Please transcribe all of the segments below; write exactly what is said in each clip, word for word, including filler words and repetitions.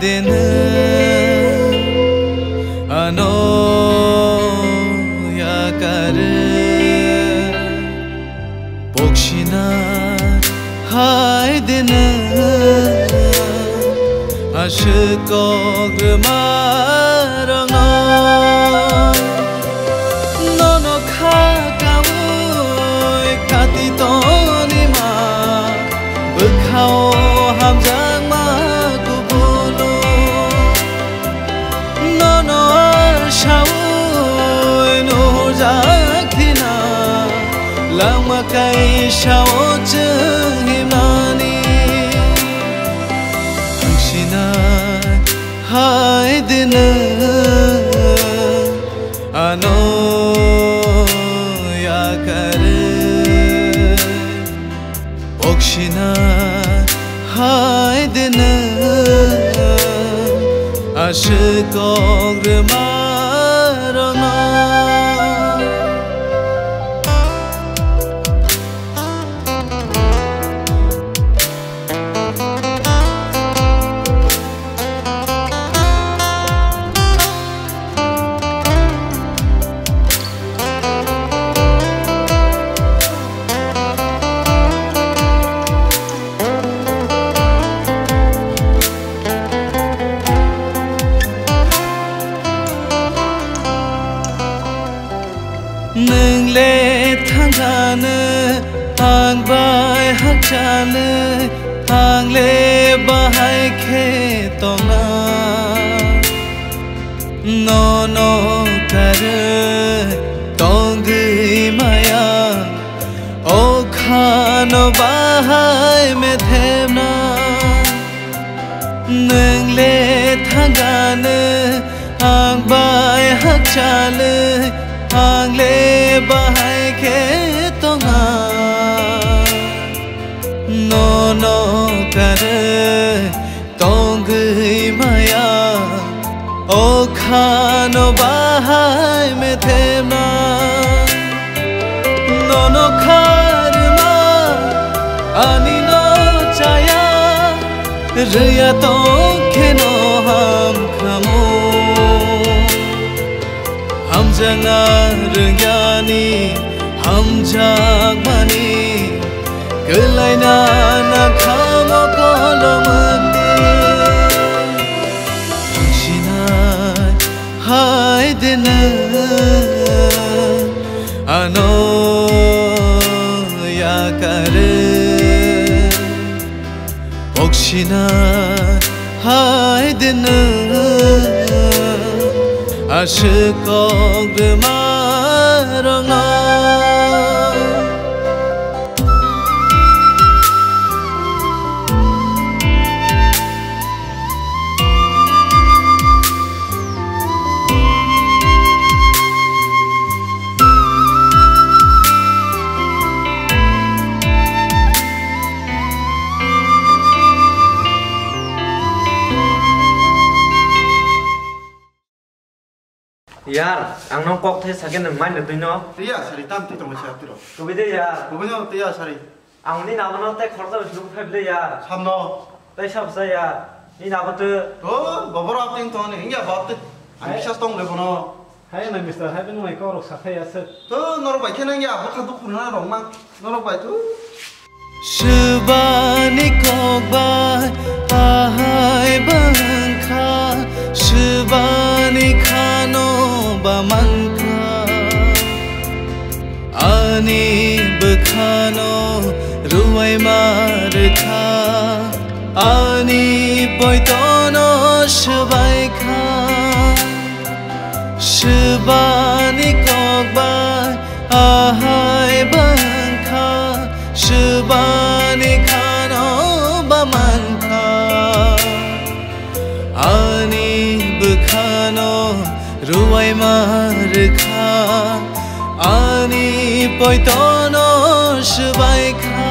되는 아노야가를 복시나 하이드는 아실거그마랑너 너너 가까우이 가디더니마 으카오 함자 लामा कई शाओच हिमानी हंसिना हाय दिन आनो या कर ओक्षिना हाय दिन आशकोग्रमा बाय हचाने आंगले बहाय खेतोना नो नो कर तोंगी माया ओ खानो बहाय में थेना नंगले थगाने आंग बाय हचाने आंगले बहाय खेतोना नो कर तोंग माया ओ खानो बहाय में थे ना नोनो खार मा आनी नो चाया रिया तो खेनो हम खमो हम जंगा रंगानी हम जाग मानी गलायना खामो कोलोमने हंसिना हाय दिन आनो या कर ओक्षिना हाय दिन आशकोग्रमा रंगा यार अंगनों कॉक थे सके न माइन न तुझनो तैयार सरी ताम ती तो मुझे आती रो तो भी दे यार तो भी ना तैयार सरी अंगनी नामनों ते खर्चा बिचलूक फेंक दे यार सामनो ते शब्द से यार ये नाबते तो बाबर आप तीन तो नहीं इंग्या बात अमिशास तोंग ले बनो है ना मिस्टर है बिन वही कॉक सके यार से तो नरोबाई क्या नहीं यार बहुत दुख ना रोंग मां नरोबाई तो शुबानी कोबाई आहाई बंका शुबानी खानो बामंका आनी बखानो रुवाई मार खा आनी पोइतोनो शुबाई खा शुबानी कोबाई आहाई बंका शुबानी खानो बामंका आनी बखानो रुवाई मार खा आनी पोइतोनो शुबाई खा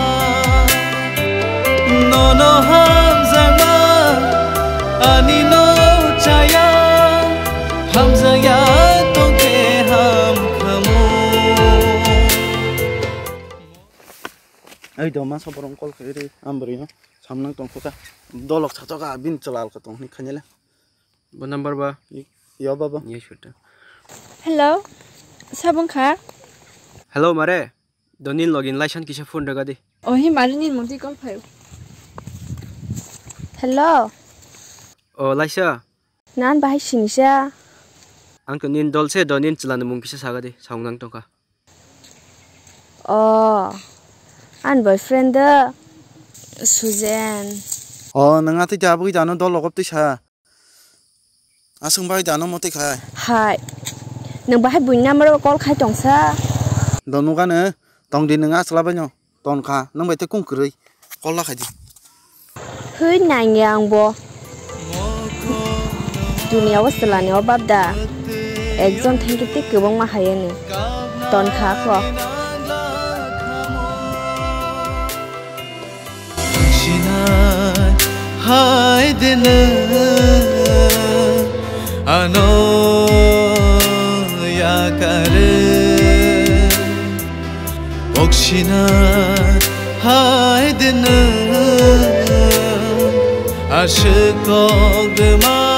नोनो हम जमा आनी नो आई दमा सपरम कल खेरे आम्बरी न सामनंग तंखो का दोलक छतो का बिन चलाल का तंखनी खनेला ब नंबर बा यो बाबा ये छोटा हेलो सबन खा हेलो मारे दोनिन लॉगिन लाइसन किसे फोन रगा दे ओही मारे नि मुजी कल फायो हेलो ओ लाइसा नान बाय सिनिसा अंक निन दोलसे दोनिन चलान मुंग किसे सागा दे सामनंग तंखा ओ आन बॉयफ्रेंड सुजेन ओ नङाते जाबो जानो दो लगबते सा आसं बाय जानो मते खाय हाय नों बाय बुइना मरो कल खाय दंसा दनुगानो दं दि नङा स्लाबनो दनखा नों बायते कुंखरै कल ला खायदि होय नाङे आंबो दुनियाव सलानियाव बाबदा एकजन थेंगिते गोबां माहायानो दनखा खौ हाय दिन अनो या कर बक्षिना हाय दिन आशिक